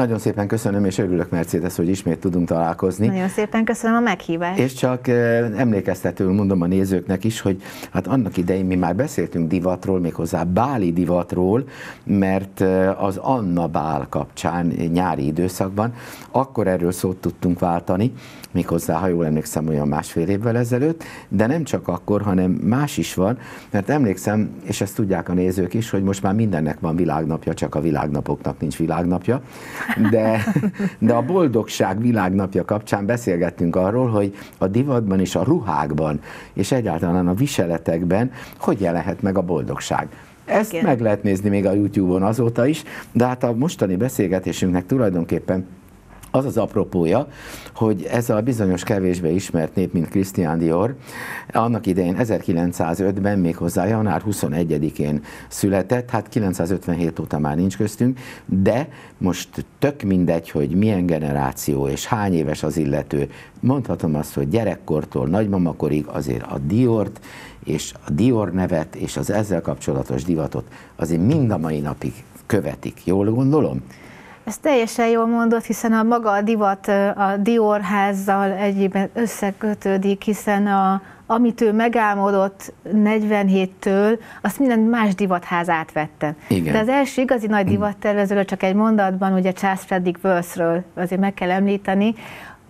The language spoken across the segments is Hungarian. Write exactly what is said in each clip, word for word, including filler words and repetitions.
Nagyon szépen köszönöm, és örülök, Mercédesz, hogy ismét tudunk találkozni. Nagyon szépen köszönöm a meghívást. És csak emlékeztetőül mondom a nézőknek is, hogy hát annak idején mi már beszéltünk divatról, méghozzá báli divatról, mert az Anna Bál kapcsán nyári időszakban akkor erről szót tudtunk váltani, méghozzá, ha jól emlékszem, olyan másfél évvel ezelőtt, de nem csak akkor, hanem más is van, mert emlékszem, és ezt tudják a nézők is, hogy most már mindennek van világnapja, csak a világnapoknak nincs világnapja, de, de a boldogság világnapja kapcsán beszélgettünk arról, hogy a divatban és a ruhákban, és egyáltalán a viseletekben hogy jelenhet meg a boldogság. Ezt igen, meg lehet nézni még a YouTube-on azóta is, de hát a mostani beszélgetésünknek tulajdonképpen az az apropója, hogy ez a bizonyos kevésbé ismert nép, mint Christian Dior, annak idején ezerkilencszázötben, méghozzá január huszonegyedikén született, hát kilencszázötvenhét óta már nincs köztünk, de most tök mindegy, hogy milyen generáció és hány éves az illető. Mondhatom azt, hogy gyerekkortól nagymamakorig azért a Diort és a Dior nevet és az ezzel kapcsolatos divatot azért mind a mai napig követik. Jól gondolom? Ez teljesen jól mondott, hiszen a maga a divat a Dior házzal egyébként összekötődik, hiszen a, amit ő megálmodott negyvenhéttől, azt minden más divatház átvette. Igen. De az első igazi nagy divattervezőről csak egy mondatban, ugye Charles Frederick Worthről azért meg kell említeni,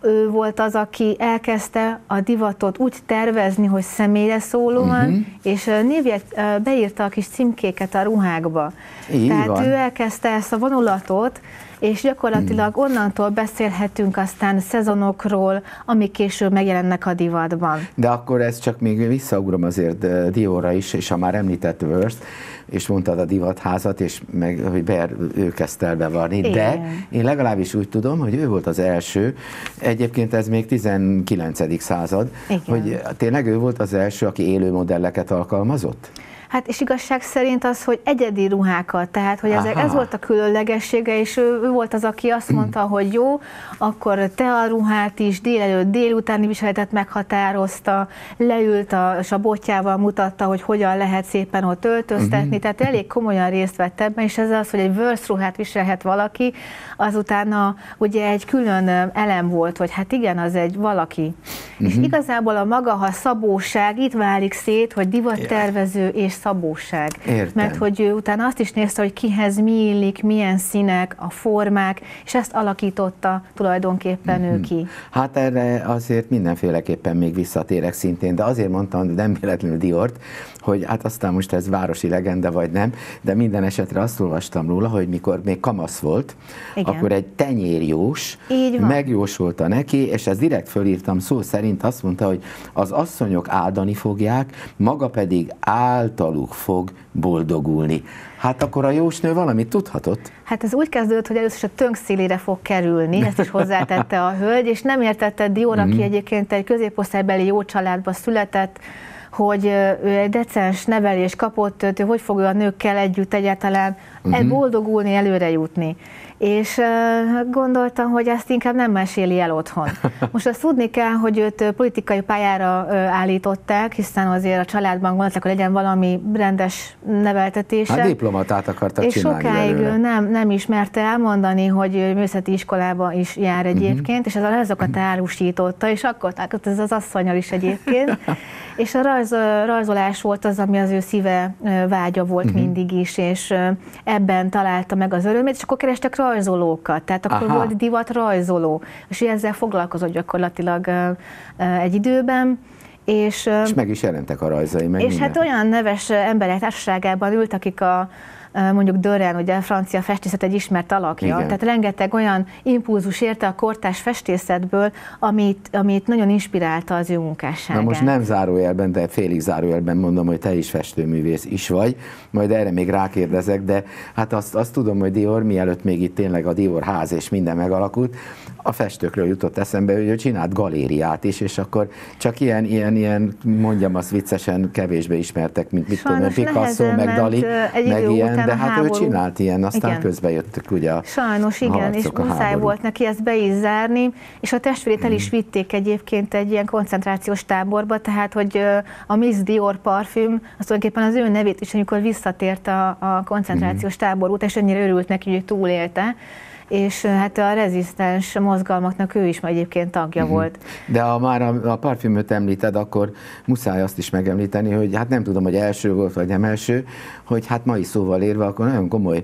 ő volt az, aki elkezdte a divatot úgy tervezni, hogy személyre szólóan, uh-huh. és névjét beírta a kis címkéket a ruhákba. Így Tehát van. Ő elkezdte ezt a vonulatot, és gyakorlatilag onnantól beszélhetünk aztán szezonokról, amik később megjelennek a divatban. De akkor ez csak még visszaugrom azért Diorra is, és ha már említett Worth, és mondtad a divatházat, és meg, hogy be, ő kezdte el bevarni, igen, de én legalábbis úgy tudom, hogy ő volt az első, egyébként ez még tizenkilencedik század, igen, hogy tényleg ő volt az első, aki élő modelleket alkalmazott? Hát és igazság szerint az, hogy egyedi ruhákat, tehát hogy ezek, ez volt a különlegessége, és ő, ő volt az, aki azt mondta, hogy jó, akkor te a ruhát is délelőtt, délutáni viseletet meghatározta, leült a, és a botjával mutatta, hogy hogyan lehet szépen ott öltöztetni, tehát elég komolyan részt vett ebben, és ez az, hogy egy Worth ruhát viselhet valaki, azutána ugye egy külön elem volt, hogy hát igen, az egy valaki. És igazából a maga, ha szabóság, itt válik szét, hogy divattervező és szabóság. Értem. Mert hogy ő utána azt is nézte, hogy kihez mi illik, milyen színek, a formák, és ezt alakította tulajdonképpen mm-hmm. ő ki. Hát erre azért mindenféleképpen még visszatérek szintén, de azért mondtam, hogy nem véletlenül Diort, hogy hát aztán most ez városi legenda vagy nem, de minden esetre azt olvastam róla, hogy mikor még kamasz volt, igen, akkor egy tenyérjós megjósolta neki, és ezt direkt fölírtam szó szerint, azt mondta, hogy az asszonyok áldani fogják, maga pedig általuk fog boldogulni. Hát akkor a jósnő valamit tudhatott? Hát ez úgy kezdődött, hogy először a tönk szélére fog kerülni, ezt is hozzátette a hölgy, és nem értette Dior, aki mm. egyébként egy középosztálybeli jó családba született, hogy ő egy decens nevelés kapott, hogy hogy fog a nőkkel együtt egyáltalán uh-huh. boldogulni, előre jutni. És gondoltam, hogy ezt inkább nem meséli el otthon. Most azt tudni kell, hogy őt politikai pályára állították, hiszen azért a családban gondolták, hogy legyen valami rendes neveltetése. Hát diplomatát akartak és csinálni. És sokáig belőle. Nem, nem is merte elmondani, hogy művészeti iskolába is jár egyébként, uh-huh. és az a rajzokat árusította, és akkor ez az asszonnyal is egyébként. És a rajz, rajzolás volt az, ami az ő szíve vágya volt uh-huh. mindig is, és ebben találta meg az örömét, és akkor kerestek rajzolókat, tehát akkor aha. volt divat rajzoló, és ezzel foglalkozott gyakorlatilag egy időben. És, és meg is jelentek a rajzai, meg És minden. Hát olyan neves emberek társaságában ült, akik a mondjuk Dörren, ugye a francia festészet egy ismert alakja, igen, tehát rengeteg olyan impulzus érte a kortárs festészetből, amit, amit nagyon inspirálta az ő munkásságát. Na most nem zárójelben, de félig zárójelben mondom, hogy te is festőművész is vagy, majd erre még rákérdezek, de hát azt, azt tudom, hogy Dior, mielőtt még itt tényleg a Dior ház és minden megalakult, a festőkről jutott eszembe, hogy ő csinált galériát is, és akkor csak ilyen, ilyen, ilyen mondjam azt viccesen kevésbé ismertek, mint mit tudom, Picasso, meg Dali, meg ilyen, de hát háború. Ő csinált ilyen, aztán igen, közben jöttük ugye a sajnos, igen, és muszáj volt neki ezt be is zárni, és a testvérét el is vitték egyébként egy ilyen koncentrációs táborba, tehát hogy a Miss Dior parfüm, az tulajdonképpen az ő nevét is, amikor visszatért a, a koncentrációs tábor után, és annyira örült neki, hogy túlélte. és hát a rezisztens mozgalmaknak ő is ma egyébként tagja uh-huh. volt. De ha már a, a parfümöt említed, akkor muszáj azt is megemlíteni, hogy hát nem tudom, hogy első volt, vagy nem első, hogy hát mai szóval érve, akkor nagyon komoly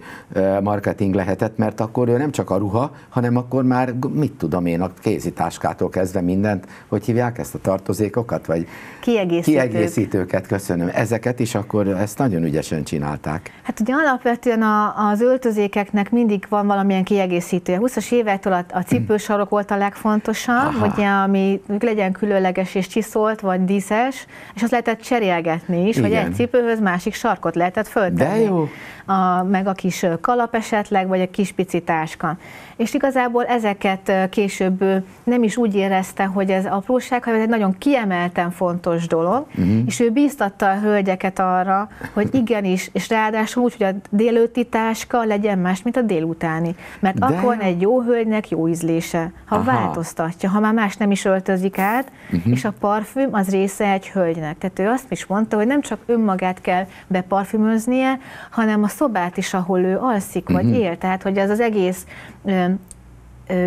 marketing lehetett, mert akkor ő nem csak a ruha, hanem akkor már mit tudom én, a kézitáskától kezdve mindent, hogy hívják ezt a tartozékokat, vagy kiegészítők. kiegészítőket, köszönöm. Ezeket is akkor ezt nagyon ügyesen csinálták. Hát ugye alapvetően a, az öltözékeknek mindig van valamilyen kiegészítő. A huszas évektől a, a cipősarok volt a legfontosabb, aha. ugye, ami legyen különleges és csiszolt, vagy díszes, és azt lehetett cserélgetni is, igen. hogy egy cipőhöz másik sarkot lehetett föltenni. De jó. A, meg a kis kalap esetleg, vagy a kis pici táska. És igazából ezeket később nem is úgy érezte, hogy ez apróság, hanem egy nagyon kiemelten fontos dolog, uh-huh. és ő bíztatta a hölgyeket arra, hogy igenis, és ráadásul úgy, hogy a délőtti táska legyen más, mint a délutáni. Mert de... akkor egy jó hölgynek jó ízlése, ha aha. változtatja, ha már más nem is öltözik át, uh-huh. és a parfüm az része egy hölgynek. Tehát ő azt is mondta, hogy nem csak önmagát kell beparfümöznie, hanem a szobát is, ahol ő alszik, vagy uh-huh. él. Tehát, hogy az az egész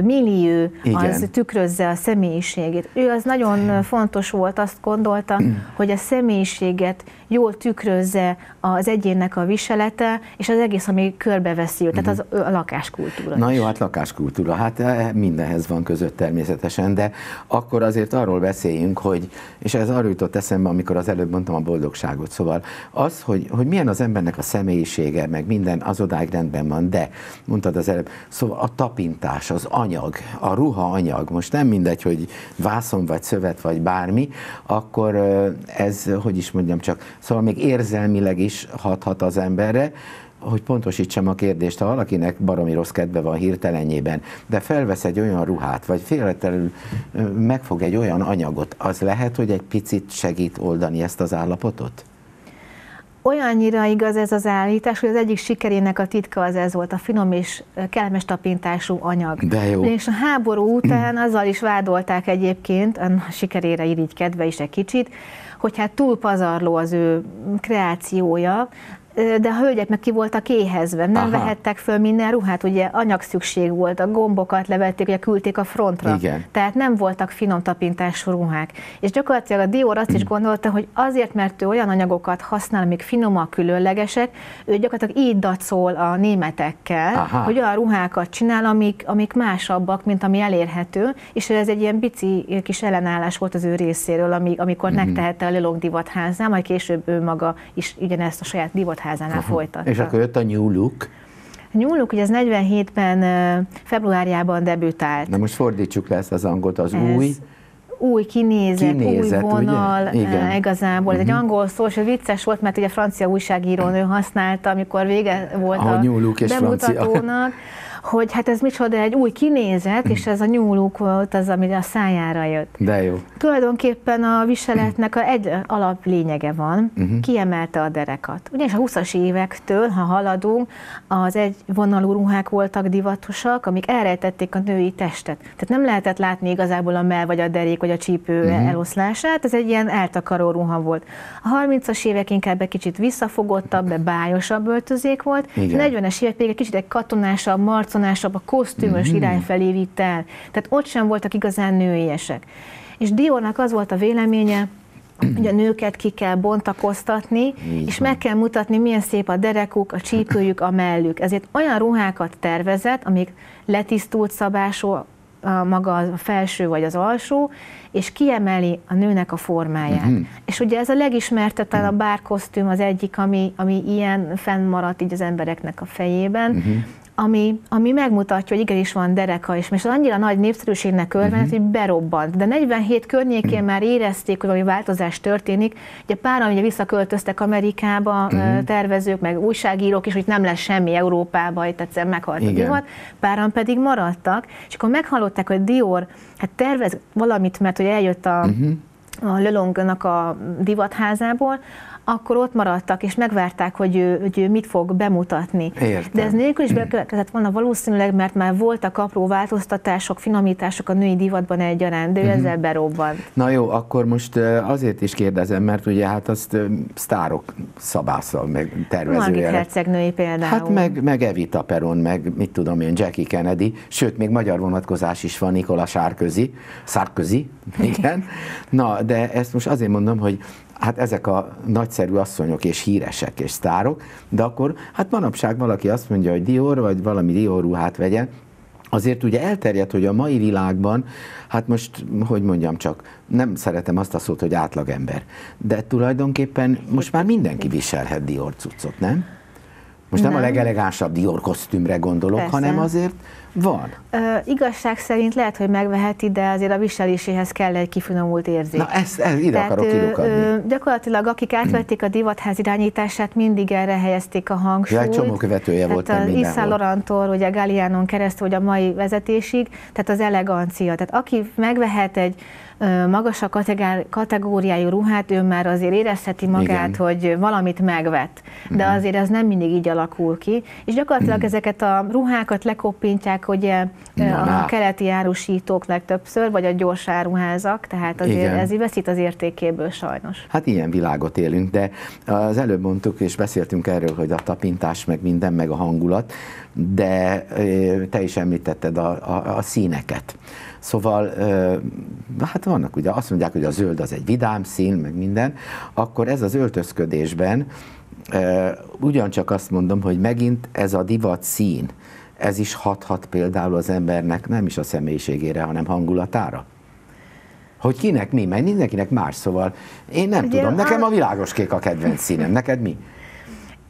millió, az tükrözze a személyiségét. Ő az nagyon fontos volt, azt gondolta, hogy a személyiséget jól tükrözze az egyénnek a viselete, és az egész, ami körbeveszi őt, tehát az a lakáskultúra. Na jó, hát lakáskultúra, hát mindenhez van között természetesen, de akkor azért arról beszéljünk, hogy, és ez arról jutott eszembe, amikor az előbb mondtam a boldogságot, szóval az, hogy, hogy milyen az embernek a személyisége, meg minden az odáig rendben van, de mondtad az előbb, szóval a tapintás, az anyag, a ruha anyag, most nem mindegy, hogy vászon, vagy szövet, vagy bármi, akkor ez, hogy is mondjam csak, szóval még érzelmileg is hathat az emberre, hogy pontosítsam a kérdést, ha valakinek baromi rossz kedve van hirtelenjében, de felvesz egy olyan ruhát, vagy félretelül megfog egy olyan anyagot, az lehet, hogy egy picit segít oldani ezt az állapotot? Olyannyira igaz ez az állítás, hogy az egyik sikerének a titka az ez volt, a finom és kellemes tapintású anyag. De jó. És a háború után azzal is vádolták egyébként, a sikerére irigykedve is egy kicsit, hogy hát túl pazarló az ő kreációja, de a hölgyek meg ki voltak éhezve, nem aha. vehettek föl minden ruhát, ugye anyagszükség volt, a gombokat levették, ugye küldték a frontra, igen. tehát nem voltak finom tapintású ruhák. És gyakorlatilag a Dior azt is gondolta, hogy azért, mert ő olyan anyagokat használ, amik finomak, különlegesek, ő gyakorlatilag így dacol a németekkel, aha. hogy olyan ruhákat csinál, amik, amik másabbak, mint ami elérhető, és ez egy ilyen bici kis ellenállás volt az ő részéről, amikor uh-huh. megtehette a Le Long divatháznál, majd később ő maga is ugyanezt a saját divatházán folytatta. És akkor jött a New Look. A New Look, ugye ez negyvenhétben februárjában debütált. Na most fordítsuk le ezt az angolt, az ez új. Új kinézet, kinézet új vonal, igen. igazából. Uh-huh. Egy angol szó, és vicces volt, mert ugye a francia újságírónő használta, amikor vége volt a, a New Look és bemutatónak, hogy hát ez micsoda, egy új kinézet, és ez a New Look volt az, ami a szájára jött. De jó. Tulajdonképpen a viseletnek a egy alap lényege van, uh-huh. kiemelte a derekat. Ugyanis a huszas évektől, ha haladunk, az egy vonalú ruhák voltak divatosak, amik elrejtették a női testet. Tehát nem lehetett látni igazából a mell, vagy a derék, vagy a csípő uh-huh. eloszlását, ez egy ilyen eltakaró ruha volt. A harmincas évek inkább egy kicsit visszafogottabb, bájosabb öltözék volt, igen. a negyvenes évek pedig egy kicsit egy katonásabb, arconásabb, a kosztümös mm-hmm. irány felé vitt el. Tehát ott sem voltak igazán nőiesek. És Diornak az volt a véleménye, hogy a nőket ki kell bontakoztatni, így és van. Meg kell mutatni, milyen szép a derekuk, a csípőjük, a mellük. Ezért olyan ruhákat tervezett, amik letisztult szabású, a maga a felső vagy az alsó, és kiemeli a nőnek a formáját. Uh-huh. És ugye ez a legismertebb, talán a bárkosztüm az egyik, ami, ami ilyen fennmaradt így az embereknek a fejében, uh-huh. Ami, ami megmutatja, hogy igenis van dereka is, és az annyira nagy népszerűségnek örvendett, uh-huh. hogy berobbant. De negyvenhét környékén uh-huh. már érezték, hogy valami változás történik. Ugye páran ugye visszaköltöztek Amerikába uh-huh. tervezők, meg újságírók is, hogy nem lesz semmi Európába, itt egyszerűen meghalt a divat. Páran pedig maradtak, és akkor meghallották, hogy Dior hát tervez valamit, mert hogy eljött a, uh-huh. a Le Long-nak a divatházából, akkor ott maradtak, és megvárták, hogy ő, hogy ő mit fog bemutatni. Értem. De ez nélkül is bekövetkezett volna valószínűleg, mert már voltak apró változtatások, finomítások a női divatban egyaránt, de ő ezzel berobbant. Na jó, akkor most azért is kérdezem, mert ugye hát azt sztárok szabásza, meg tervezője. Margit hercegnői például. Hát meg, meg Evita Perón, meg mit tudom én, Jackie Kennedy, sőt, még magyar vonatkozás is van, Nikola Sárközi, Sárközi, igen. Na, de ezt most azért mondom, hogy hát ezek a nagyszerű asszonyok és híresek és sztárok, de akkor hát manapság valaki azt mondja, hogy Dior, vagy valami Dior ruhát vegyen. Azért ugye elterjedt, hogy a mai világban, hát most, hogy mondjam csak, nem szeretem azt a szót, hogy átlagember, de tulajdonképpen most már mindenki viselhet Dior cuccot, nem? Most nem, nem a legelegánsabb Dior kosztümre gondolok, persze, hanem azért van. Ö, igazság szerint lehet, hogy megveheti, de azért a viseléséhez kell egy kifinomult érzék. Na ezt, ezt ide tehát akarok kilukadni. Gyakorlatilag akik átvették a divatház irányítását, mindig erre helyezték a hangsúlyt. Ja, egy csomó követője tehát volt mindenhol. Yves Saint Laurentól, ugye Galiánon keresztül, vagy a mai vezetésig, tehát az elegancia. Tehát aki megvehet egy magas a kategóriájú ruhát, ő már azért érezheti magát, igen, hogy valamit megvett. De mm. azért ez nem mindig így alakul ki. És gyakorlatilag mm. ezeket a ruhákat lekoppintják ugye na, a na. keleti árusítók legtöbbször, vagy a gyors áruházak, tehát azért igen, ez veszít az értékéből sajnos. Hát ilyen világot élünk, de az előbb mondtuk, és beszéltünk erről, hogy a tapintás, meg minden, meg a hangulat, de te is említetted a, a, a színeket. Szóval, hát vannak ugye, azt mondják, hogy a zöld az egy vidám szín, meg minden, akkor ez az öltözködésben ugyancsak azt mondom, hogy megint ez a divat szín, ez is hathat például az embernek nem is a személyiségére, hanem hangulatára. Hogy kinek mi, mert mindenkinek más, szóval én nem ugye, tudom, nekem a világos kék a kedvenc színem, neked mi?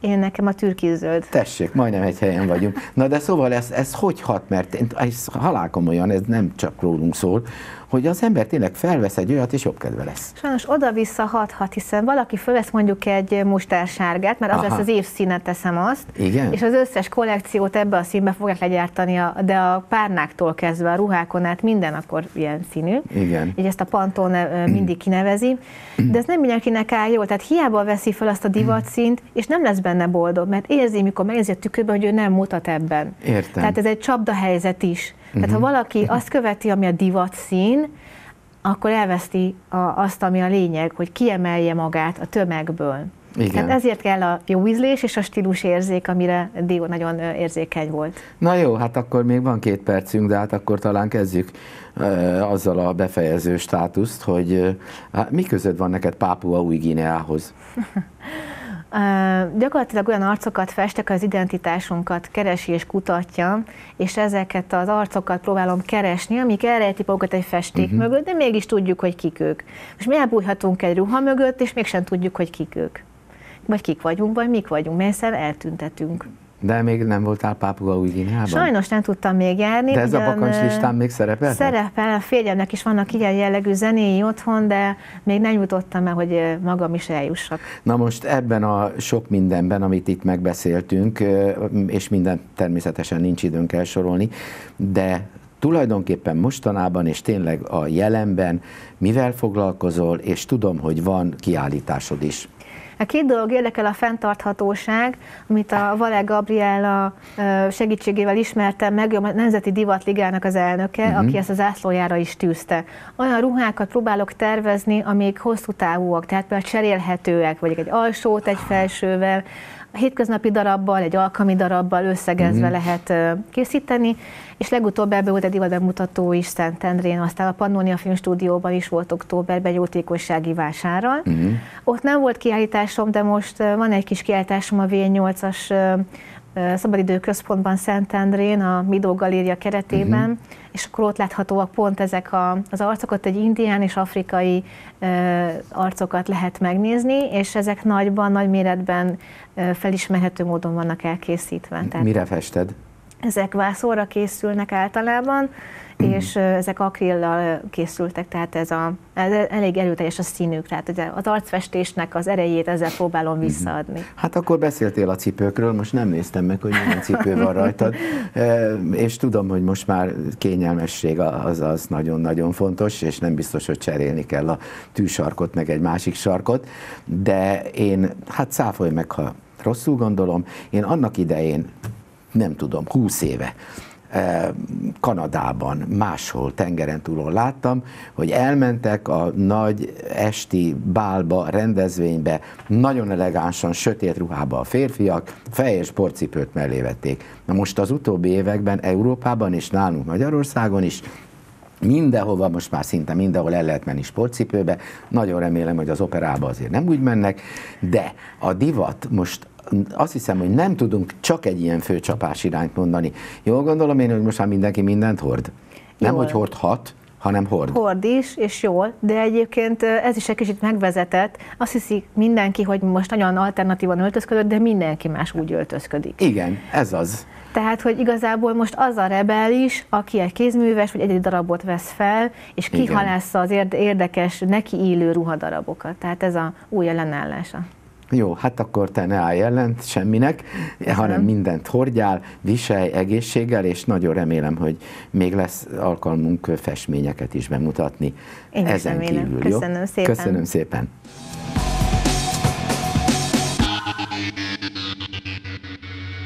Én nekem a türkizöld. Tessék, majdnem egy helyen vagyunk. Na de szóval ez, ez hogy hat, mert ez halálkomolyan, ez nem csak rólunk szól, hogy az ember tényleg felvesz egy olyat, és jobb kedve lesz. Sajnos oda-vissza hathat, hiszen valaki fölvesz mondjuk egy mustársárgát, mert az aha, lesz az évszínet, teszem azt, igen, és az összes kollekciót ebbe a színbe fogják legyártani, de a párnáktól kezdve a ruhákon át minden akkor ilyen színű. Igen. Így ezt a Pantone mindig kinevezi, de ez nem mindenkinek áll jól, tehát hiába veszi fel azt a divatszínt, és nem lesz benne boldog, mert érzi, mikor megnézi a tükörben, hogy ő nem mutat ebben. Értem. Tehát ez egy csapdahelyzet is. Tehát uh-huh, ha valaki azt követi, ami a divat szín, akkor elveszti a, azt, ami a lényeg, hogy kiemelje magát a tömegből. Igen. Tehát ezért kell a jó ízlés és a stílusérzék, amire Dior nagyon érzékeny volt. Na jó, hát akkor még van két percünk, de hát akkor talán kezdjük e, azzal a befejező státuszt, hogy e, mi között van neked Pápua Új Guineához? Uh, gyakorlatilag olyan arcokat festek, az identitásunkat keresi és kutatja, és ezeket az arcokat próbálom keresni, amik elrejtik magukat egy festék uh-huh, mögött, de mégis tudjuk, hogy kik ők. Most mi elbújhatunk egy ruha mögött, és mégsem tudjuk, hogy kik ők. Vagy kik vagyunk, vagy mik vagyunk, mert hiszen eltüntetünk. De még nem voltál Pápua Új Guineában? Sajnos nem tudtam még járni. De ez ugyan, a bakancslistán még szerepel? Szerepel, a férjemnek is vannak ilyen jellegű zenéi otthon, de még nem jutottam el, hogy magam is eljussak. Na most ebben a sok mindenben, amit itt megbeszéltünk, és minden természetesen nincs időnk elsorolni, de tulajdonképpen mostanában és tényleg a jelenben mivel foglalkozol, és tudom, hogy van kiállításod is. A két dolog érdekel, a fenntarthatóság, amit a Valér Gabriella segítségével ismertem meg, a Nemzeti Divatligának az elnöke, uh-huh, aki ezt az zászlójára is tűzte. Olyan ruhákat próbálok tervezni, amik hosszú távúak, tehát például cserélhetőek, vagy egy alsót egy felsővel, a hétköznapi darabbal, egy alkalmi darabbal összegezve uh-huh, lehet készíteni, és legutóbb ebből volt egy divatbemutató is Szentendrén, aztán a Pannónia filmstúdióban is volt októberben jótékonysági vásárral. Uh-huh. Ott nem volt kiállításom, de most van egy kis kiállításom a vé nyolcas szabadidőközpontban Szentendrén, a Mido Galéria keretében, uh-huh, és akkor ott láthatóak pont ezek a, az arcokat, egy indián és afrikai ö, arcokat lehet megnézni, és ezek nagyban, nagy méretben ö, felismerhető módon vannak elkészítve. Tehát mire fested? Ezek vászorra készülnek általában, és ezek akrillal készültek, tehát ez, a, ez elég erőteljes a színük, tehát az arcfestésnek az erejét ezzel próbálom visszaadni. Hát akkor beszéltél a cipőkről, most nem néztem meg, hogy milyen cipő van rajtad, és tudom, hogy most már kényelmesség az, az nagyon-nagyon fontos, és nem biztos, hogy cserélni kell a tűsarkot, meg egy másik sarkot, de én, hát száfolj meg, ha rosszul gondolom, én annak idején, nem tudom, húsz éve, Kanadában, máshol tengeren túlon láttam, hogy elmentek a nagy esti bálba, rendezvénybe, nagyon elegánsan, sötét ruhába a férfiak, fehér sportcipőt mellé vették. Na most az utóbbi években Európában és nálunk Magyarországon is mindenhova, most már szinte mindenhol el lehet menni sportcipőbe, nagyon remélem, hogy az operába azért nem úgy mennek, de a divat most azt hiszem, hogy nem tudunk csak egy ilyen főcsapás irányt mondani. Jól gondolom én, hogy most már mindenki mindent hord? Nem, jól. Hogy hordhat, hanem hord. Hord is, és jól, de egyébként ez is egy kicsit megvezetett. Azt hiszik mindenki, hogy most nagyon alternatívan öltözködött, de mindenki más úgy öltözködik. Igen, ez az. Tehát, hogy igazából most az a rebelis, aki egy kézműves, vagy egy darabot vesz fel, és kihalásza az érdekes, neki illő ruhadarabokat. Tehát ez a új ellenállása. Jó, hát akkor te ne állj ellent semminek, hanem mindent hordjál, viselj egészséggel, és nagyon remélem, hogy még lesz alkalmunk festményeket is bemutatni. Én ezen kívül, jó? Köszönöm szépen. Köszönöm szépen.